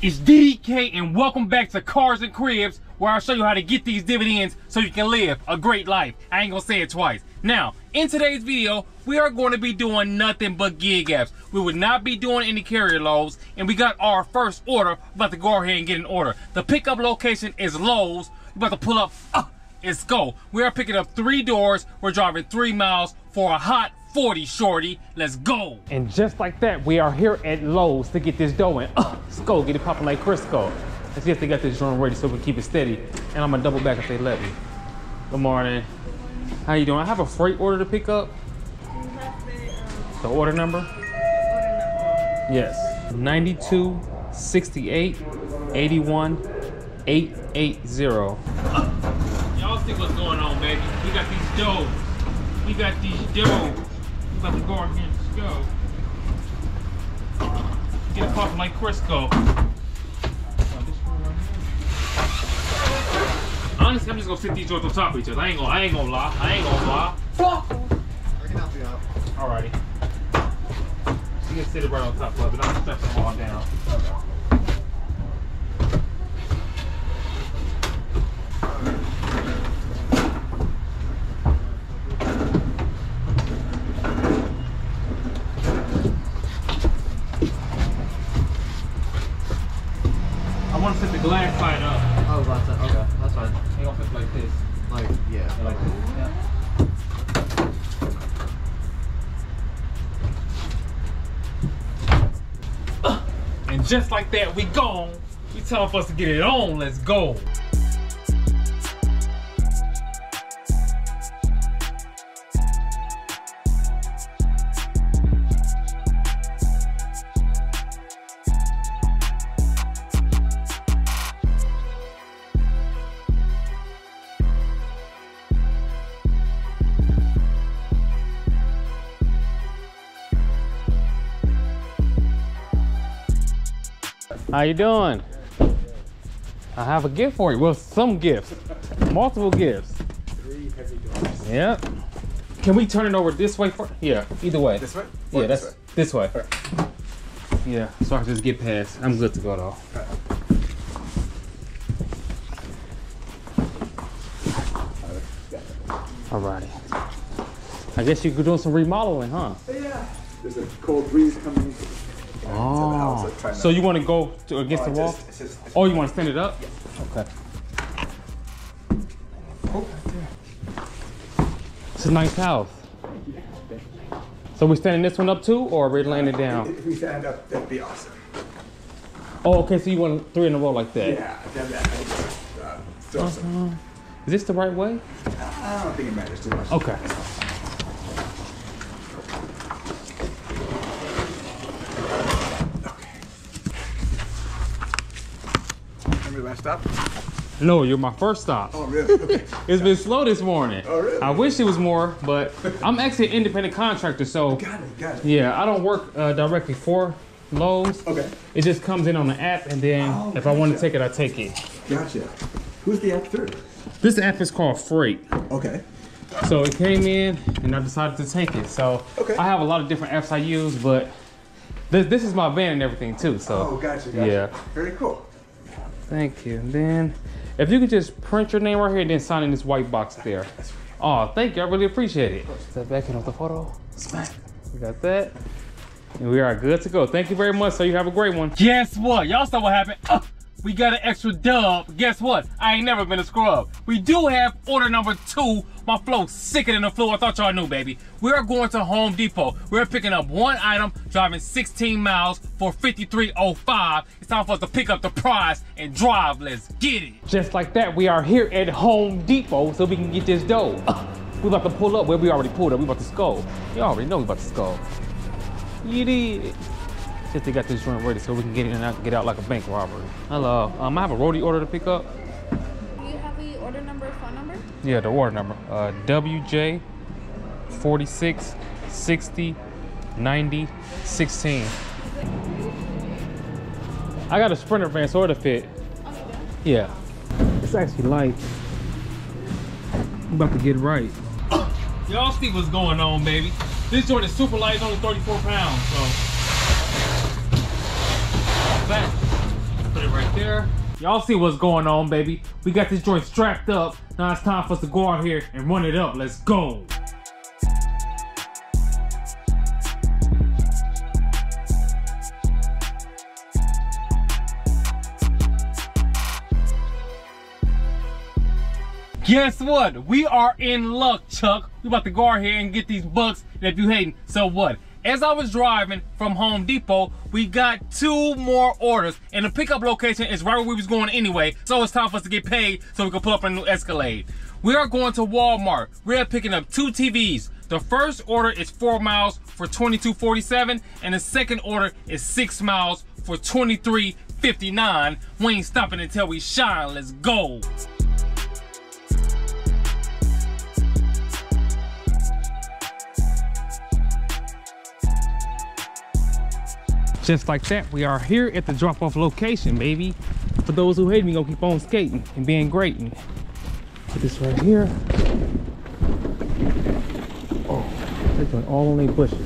It's DDK and welcome back to Cars and Cribs, where I'll show you how to get these dividends so you can live a great life. I ain't gonna say it twice. Now, in today's video, we are going to be doing nothing but gig apps. We would not be doing any carrier loads, and we got our first order. We're about to go ahead and get an order. The pickup location is Lowe's. We're about to pull up. Let's go. We are picking up 3 doors. We're driving 3 miles for a hot 40, shorty. Let's go. And just like that, we are here at Lowe's to get this dough in. Let's go, get it popping like Crisco. Let's see if they got this drum ready so we can keep it steady. And I'm gonna double back if they let me. Good morning. How you doing? I have a freight order to pick up. The order number? Yes. 9268-81880. Y'all see what's going on, baby. We got these doughs. We got these doughs. We about to go in here and go. Get a pop like Crisco. Honestly, I'm just gonna sit these joints on top of each other. I ain't gonna lie. I can help you out. Alrighty. You can sit it right on top of it. I'm gonna step them all down. Just like that, we gone. We telling for us to get it on. Let's go. How you doing? I have a gift for you. Well, some gifts, multiple gifts. 3 heavy doors. Yep. Can we turn it over this way for? Yeah, either way. This way? Yeah, that's this way. This way. Right. Yeah, so I just get past. I'm good to go though. Right. Alrighty. I guess you could do some remodeling, huh? Yeah. There's a cold breeze coming. Oh, so you want to go to against the wall? Oh, you want to stand it up? Yeah. Okay. Oh, right there. It's a nice house. Yeah. So we're standing this one up too, or we're laying it down? If we stand up, that'd be awesome. Oh, okay, so you want 3 in a row like that? Yeah, that's awesome. Is this the right way? I don't think it matters too much. Okay. Last stop? No, you're my first stop. Oh, really? Okay. It's been slow this morning. Oh, really? I wish it was more, but I'm actually an independent contractor, so got it. Yeah, I don't work directly for Lowe's. Okay. It just comes in on the app, and then if I want to take it, I take it. Gotcha. Who's the app through? This app is called Freight. Okay. So it came in, and I decided to take it. So I have a lot of different apps I use, but this is my van and everything too. So. Oh, gotcha. Yeah. Very cool. Thank you. And then, if you could just print your name right here and then sign in this white box there. Oh, thank you. I really appreciate it. Step back in with the photo. Smack. We got that. And we are good to go. Thank you very much. So you have a great one. Guess what? Y'all saw what happened. We got an extra dub. Guess what? I ain't never been a scrub. We do have order number 2. My flow sicker than the flow. I thought y'all knew, baby. We are going to Home Depot. We're picking up 1 item, driving 16 miles for $53.05. It's time for us to pick up the prize and drive. Let's get it. Just like that, we are here at Home Depot so we can get this dough. We're about to pull up where we already pulled up. We about to score. You already know we about to score. You did. Just they got this joint ready so we can get in and out, get out like a bank robbery. Hello, I have a roadie order to pick up. Do you have the order number, phone number? Yeah, the order number. WJ46609016. I got a Sprinter van, so it'll fit. Okay, good. Yeah. It's actually light. I'm about to get right. Y'all see what's going on, baby. This joint is super light, it's only 34 pounds, so. Back. Y'all see what's going on, baby. We got this joint strapped up. Now it's time for us to go out here and run it up. Let's go. Guess what? We are in luck, Chuck. We about to go out here and get these bucks. And if you hating, so what? As I was driving from Home Depot, we got 2 more orders. And the pickup location is right where we was going anyway. So it's time for us to get paid so we can pull up a new Escalade. We are going to Walmart. We are picking up 2 TVs. The first order is 4 miles for $22.47. And the second order is 6 miles for $23.59. We ain't stopping until we shine. Let's go. Just like that, we are here at the drop-off location, baby. For those who hate me, gonna keep on skating and being great. And put this right here. Oh, they're doing all on their bushes.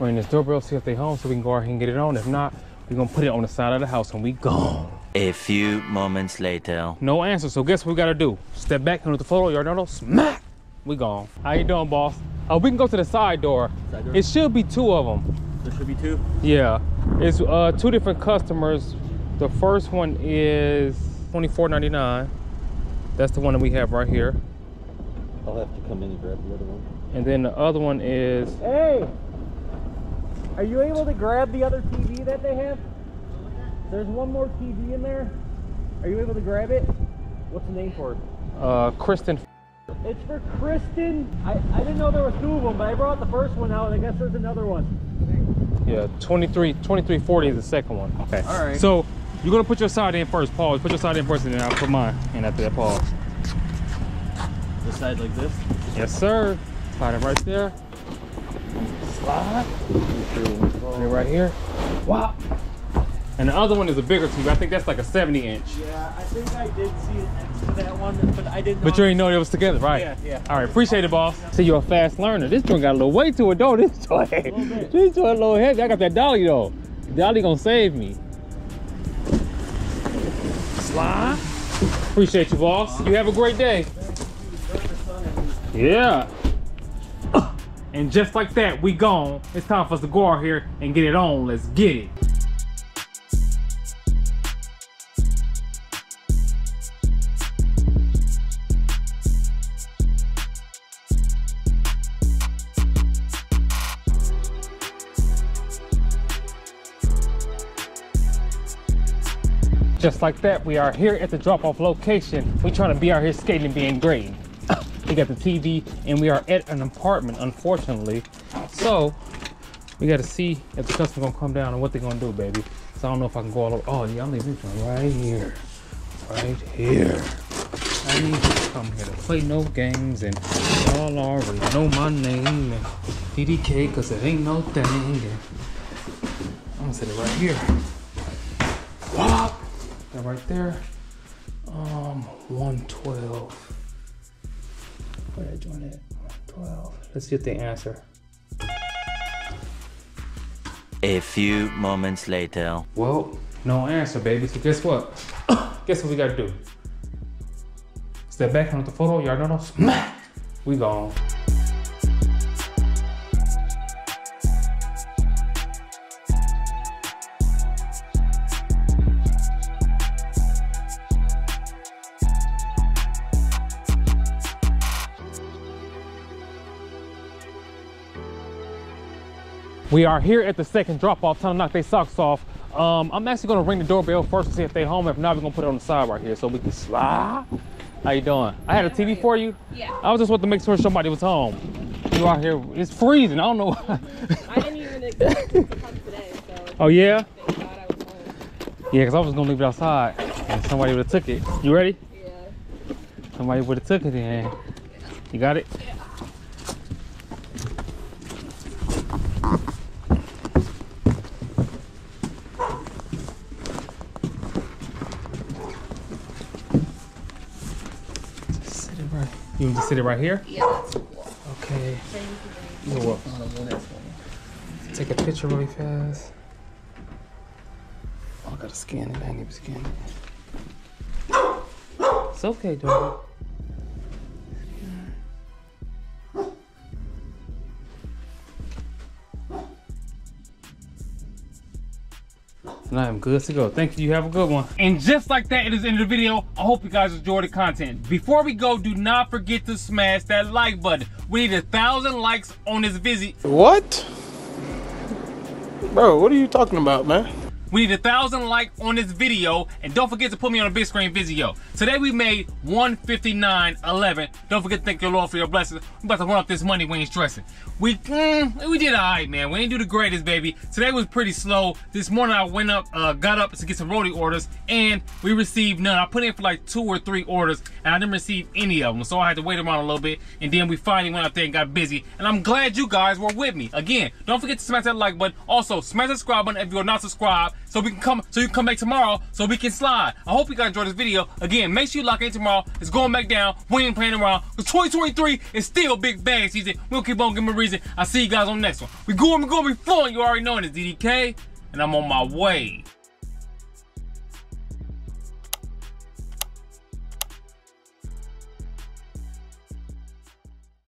We're in this doorbell, see if they're home so we can go out here and get it on. If not, we're gonna put it on the side of the house and we gone. A few moments later. No answer, so guess what we gotta do? Step back and with the photo, you know, smack! We gone. How you doing, boss? Oh, we can go to the side door. It should be 2 of them. There should be 2? Yeah. It's 2 different customers. The first one is $24.99. That's the one that we have right here. I'll have to come in and grab the other one. And then the other one is... Hey! Are you able to grab the other TV that they have? There's one more TV in there. Are you able to grab it? What's the name for it? Kristen. It's for Kristen. I didn't know there was 2 of them, but I brought the first one out, and I guess there's another one. Yeah, 2340 is the second one. Okay. All right. So you're gonna put your side in first, pause. Put your side in first, and then I'll put mine in after that, pause. This side like this? Yes, sir. Slide it right there. Slide. And right here. Wow. And the other one is a bigger TV. I think that's like a 70-inch. Yeah, I think I did see it next to that one, but I didn't know. But you didn't know it was together, right? Yeah, yeah. All right, appreciate it, boss. See, you're a fast learner. This joint got a little weight to it, though. This joint a little heavy. I got that dolly, though. Dolly gonna save me. Slide. Appreciate you, boss. You have a great day. Yeah. And just like that, we gone. It's time for us to go out here and get it on. Let's get it. Just like that, we are here at the drop-off location. We're trying to be out here skating and being great. We got the TV and we are at an apartment, unfortunately. So we got to see if the customer's gonna come down and what they're gonna do, baby. So I don't know if I can go all over. Oh, yeah, I need this one right here. Right here. I need you to come here to play no games and y'all already know my name and DDK, cause it ain't no thing. I'm gonna set it right here. Wow. That right there, 112. Where did I join it? 112. Let's see if they answer. A few moments later. Well, no answer, baby. So guess what? Guess what we gotta do? Step back on the photo. Y'all know. Smack. We gone. We are here at the second drop-off, time to knock their socks off. I'm actually gonna ring the doorbell first to see if they're home. If not, we're gonna put it on the side right here so we can slide. How you doing? I had a TV for you? Yeah. I was just wanting to make sure somebody was home. You out here, it's freezing, I don't know. I didn't even expect to come today, so. Oh yeah? Thank God I was home. Yeah, cause I was gonna leave it outside and somebody would've took it. You ready? Yeah. Somebody would've took it in. Yeah. You got it? Yeah. You can just sit it right here? Yeah, that's cool. Okay. You're welcome. Take a picture really fast. gotta scan it. I ain't even scanning it. It's okay, Dora. And I am good to go. Thank you. You have a good one. And just like that, it is the end of the video. I hope you guys enjoyed the content. Before we go, do not forget to smash that like button. We need 1,000 likes on this visit. What? Bro, what are you talking about, man? We need 1,000 likes on this video. And don't forget to put me on a big screen video. Today we made 159.11. Don't forget to thank your Lord for your blessings. I'm about to run up this money. We ain't stressing. We did all right, man. We ain't do the greatest, baby. Today was pretty slow. This morning I went up, got up to get some roadie orders, and we received none. I put in for like 2 or 3 orders, and I didn't receive any of them. So I had to wait around a little bit, and then we finally went out there and got busy. And I'm glad you guys were with me. Again, don't forget to smash that like button. Also, smash that subscribe button if you're not subscribed. So you can come back tomorrow so we can slide. I hope you guys enjoyed this video. Again, make sure you lock in tomorrow. It's going back down. We ain't playing around. 2023 is still big bang season. We'll keep on giving a reason. I'll see you guys on the next one. We going, we flowing. You already know it. It's DDK, and I'm on my way.